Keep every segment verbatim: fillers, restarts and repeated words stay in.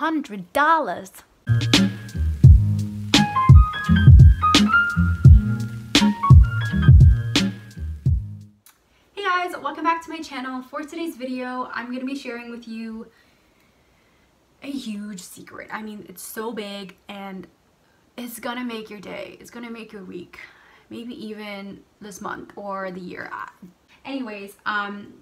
one hundred dollars. Hey guys, welcome back to my channel. For today's video, I'm going to be sharing with you a huge secret. I mean, it's so big and it's going to make your day. It's going to make your week. Maybe even this month or the year. Anyways, um,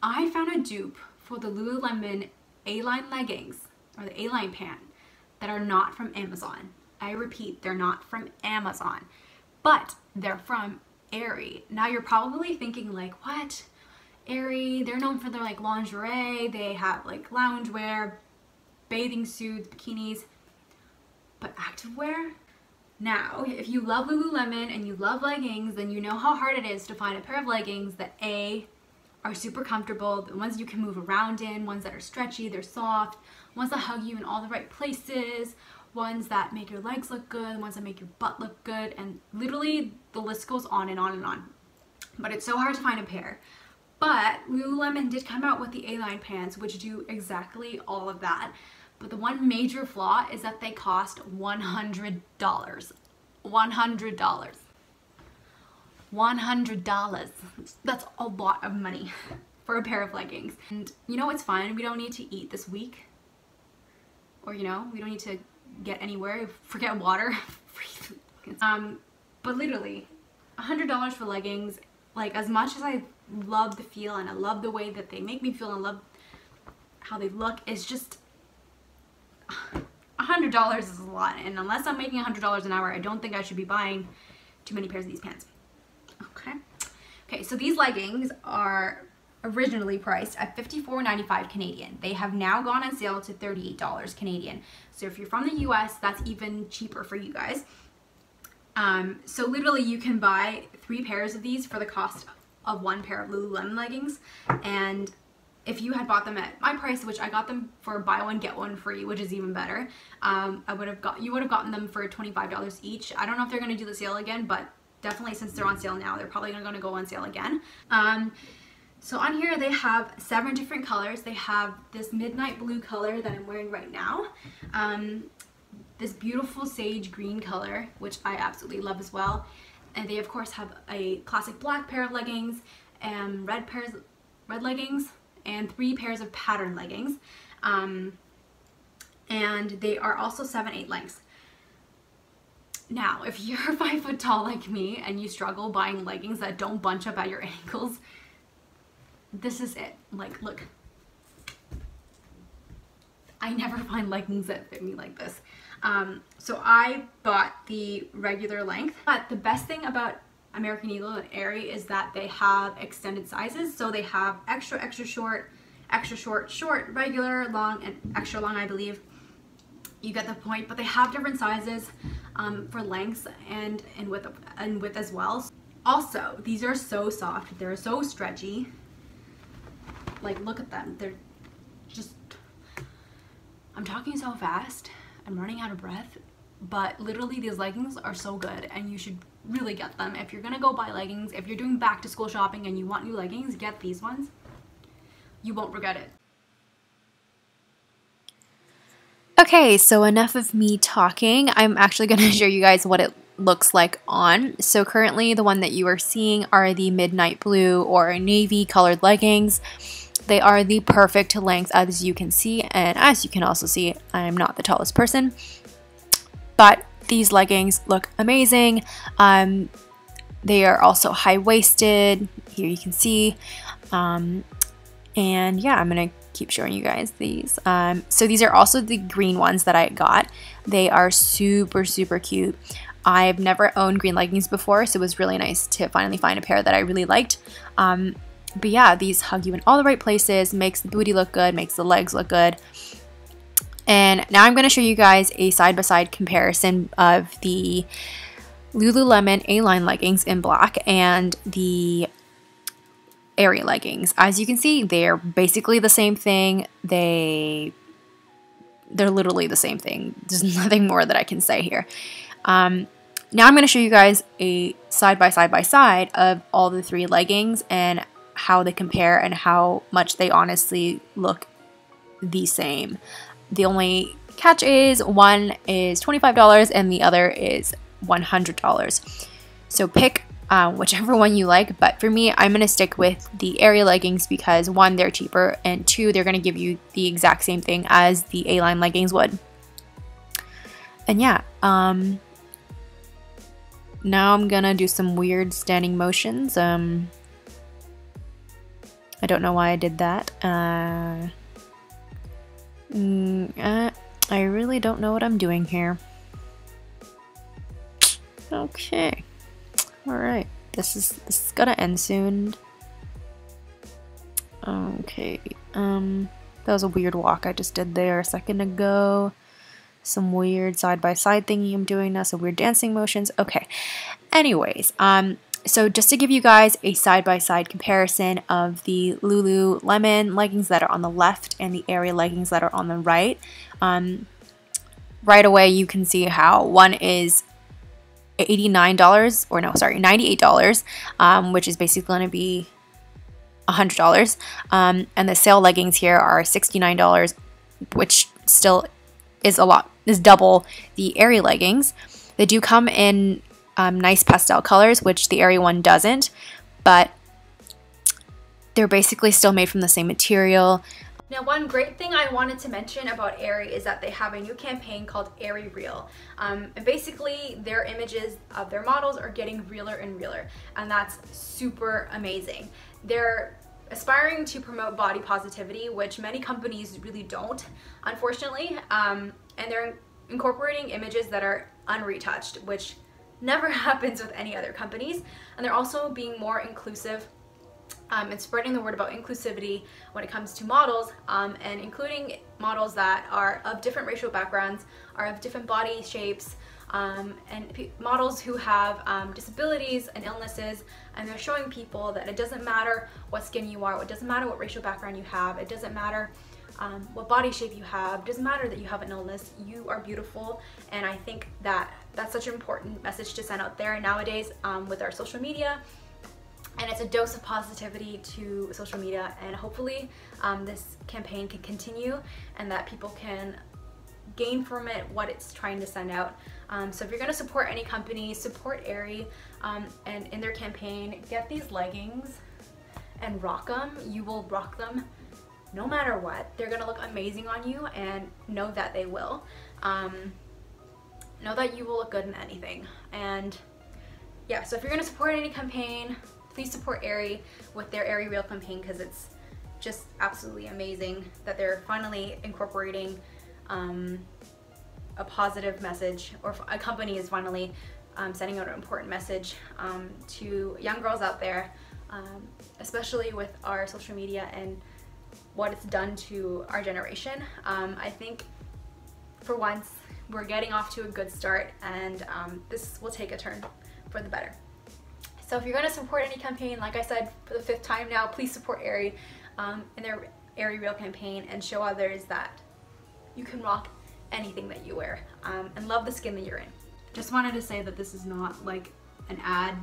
I found a dupe for the Lululemon A-line leggings, or the A-line pant, that are not from Amazon. I repeat, they're not from Amazon, but they're from Aerie. Now you're probably thinking like, what? Aerie, they're known for their like lingerie, they have like loungewear, bathing suits, bikinis, but activewear? Now, if you love Lululemon and you love leggings, then you know how hard it is to find a pair of leggings that A, are super comfortable, the ones you can move around in, ones that are stretchy, they're soft, ones that hug you in all the right places, ones that make your legs look good, ones that make your butt look good, and literally the list goes on and on and on. But it's so hard to find a pair. But Lululemon did come out with the A-line pants, which do exactly all of that. But the one major flaw is that they cost one hundred dollars. one hundred dollars. one hundred dollars. That's a lot of money for a pair of leggings. And you know what's fine? We don't need to eat this week. Or you know, we don't need to get anywhere. Forget water. um, but literally, one hundred dollars for leggings. Like, as much as I love the feel and I love the way that they make me feel and love how they look, it's just... one hundred dollars is a lot, and unless I'm making one hundred dollars an hour, I don't think I should be buying too many pairs of these pants. Okay. Okay, so these leggings are originally priced at fifty-four ninety-five Canadian. They have now gone on sale to thirty-eight dollars Canadian. So if you're from the U S, that's even cheaper for you guys. Um, so literally you can buy three pairs of these for the cost of one pair of Lululemon leggings, and if you had bought them at my price, which I got them for buy one get one free, which is even better, um, I would have got you would have gotten them for twenty-five dollars each. I don't know if they're going to do the sale again, but definitely since they're on sale now, they're probably going to go on sale again. Um, so on here they have seven different colors. They have this midnight blue color that I'm wearing right now, um, this beautiful sage green color, which I absolutely love as well, and they of course have a classic black pair of leggings and red pairs, red leggings. And three pairs of pattern leggings, um, and they are also seven eighths lengths. Now, if you're five foot tall like me and you struggle buying leggings that don't bunch up at your ankles, this is it. Like, look, I never find leggings that fit me like this. Um, so I bought the regular length, but the best thing about American Eagle and Aerie is that they have extended sizes, so they have extra extra short, extra short, short, regular, long, and extra long, I believe. You get the point, but they have different sizes um, for lengths and, and, width, and width as well. Also, these are so soft, they're so stretchy. Like, look at them, they're just... I'm talking so fast, I'm running out of breath, but literally these leggings are so good, and you should really get them. If you're gonna go buy leggings, if you're doing back to school shopping and you want new leggings, get these ones. You won't regret it. Okay, so enough of me talking. I'm actually gonna show you guys what it looks like on. So currently the one that you are seeing are the midnight blue or navy colored leggings. They are the perfect length, as you can see, and as you can also see, I'm not the tallest person, but these leggings look amazing. Um, they are also high-waisted. Here you can see. Um, and yeah, I'm gonna keep showing you guys these. Um, so these are also the green ones that I got. They are super, super cute. I've never owned green leggings before, so it was really nice to finally find a pair that I really liked. Um, but yeah, these hug you in all the right places, makes the booty look good, makes the legs look good. And now I'm going to show you guys a side-by-side comparison of the Lululemon A-line leggings in black and the Aerie leggings. As you can see, they're basically the same thing. They, they're literally the same thing. There's nothing more that I can say here. Um, now I'm going to show you guys a side-by-side-by-side of all the three leggings and how they compare and how much they honestly look the same. The only catch is one is twenty-five dollars and the other is one hundred dollars. So pick Uh, whichever one you like, but for me, I'm gonna stick with the Aerie leggings because one, they're cheaper, and two, they're gonna give you the exact same thing as the A-line leggings would. And yeah, um, now I'm gonna do some weird standing motions. Um, I don't know why I did that. Uh, mm, uh, I really don't know what I'm doing here. Okay. Alright, this is this is gonna end soon. Okay, um, that was a weird walk I just did there a second ago. Some weird side-by-side thingy I'm doing now, some weird dancing motions. Okay, anyways, um, so just to give you guys a side-by-side comparison of the Lululemon leggings that are on the left and the Aerie leggings that are on the right, um, right away you can see how one is eighty-nine dollars, or no, sorry, ninety-eight dollars, um, which is basically going to be one hundred dollars. Um, and the sale leggings here are sixty-nine dollars, which still is a lot, is double the Aerie leggings. They do come in um, nice pastel colors, which the Aerie one doesn't, but they're basically still made from the same material. Now, one great thing I wanted to mention about Aerie is that they have a new campaign called Aerie Real. Um, and basically, their images of their models are getting realer and realer, and that's super amazing. They're aspiring to promote body positivity, which many companies really don't, unfortunately, um, and they're incorporating images that are unretouched, which never happens with any other companies, and they're also being more inclusive Um, and spreading the word about inclusivity when it comes to models, um, and including models that are of different racial backgrounds, are of different body shapes, um, and p models who have um, disabilities and illnesses, and they're showing people that it doesn't matter what skin you are, it doesn't matter what racial background you have, it doesn't matter um, what body shape you have, it doesn't matter that you have an illness, you are beautiful. And I think that that's such an important message to send out there nowadays, um, with our social media. And it's a dose of positivity to social media, and hopefully um, this campaign can continue and that people can gain from it what it's trying to send out. Um, so if you're going to support any company, support Aerie, um, and in their campaign, get these leggings and rock them. You will rock them no matter what. They're going to look amazing on you, and know that they will. Um, know that you will look good in anything. And yeah, so if you're going to support any campaign, please support Aerie with their Aerie Real campaign, because it's just absolutely amazing that they're finally incorporating um, a positive message, or a company is finally um, sending out an important message um, to young girls out there, um, especially with our social media and what it's done to our generation. Um, I think for once we're getting off to a good start, and um, this will take a turn for the better. So if you're going to support any campaign, like I said for the fifth time now, please support Aerie um, in their Aerie Real campaign, and show others that you can rock anything that you wear, um, and love the skin that you're in. Just wanted to say that this is not like an ad,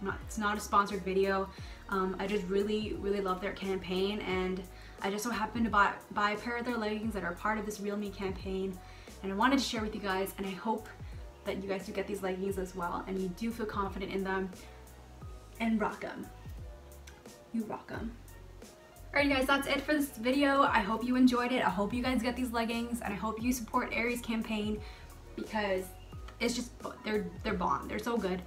not, it's not a sponsored video. Um, I just really, really love their campaign, and I just so happened to buy, buy a pair of their leggings that are part of this Real Me campaign, and I wanted to share with you guys, and I hope that you guys do get these leggings as well, and you do feel confident in them. And rock them. You rock them. Alright guys, that's it for this video. I hope you enjoyed it. I hope you guys get these leggings, and I hope you support Aerie's campaign, because it's just, they're, they're bomb. They're so good,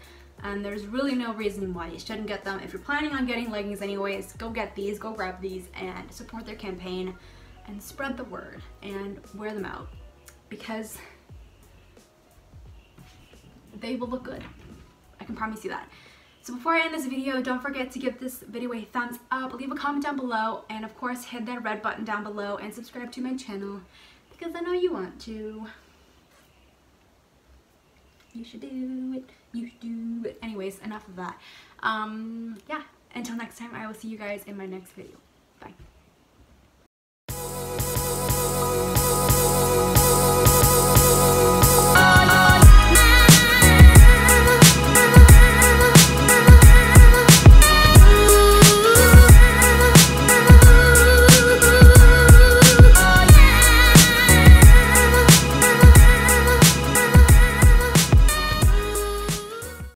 and there's really no reason why you shouldn't get them. If you're planning on getting leggings anyways, go get these, go grab these, and support their campaign, and spread the word, and wear them out, because they will look good. I can promise you that. So before I end this video, don't forget to give this video a thumbs up, leave a comment down below, and of course hit that red button down below, and subscribe to my channel, because I know you want to. You should do it. You should do it. Anyways, enough of that. Um, yeah, until next time, I will see you guys in my next video. Bye.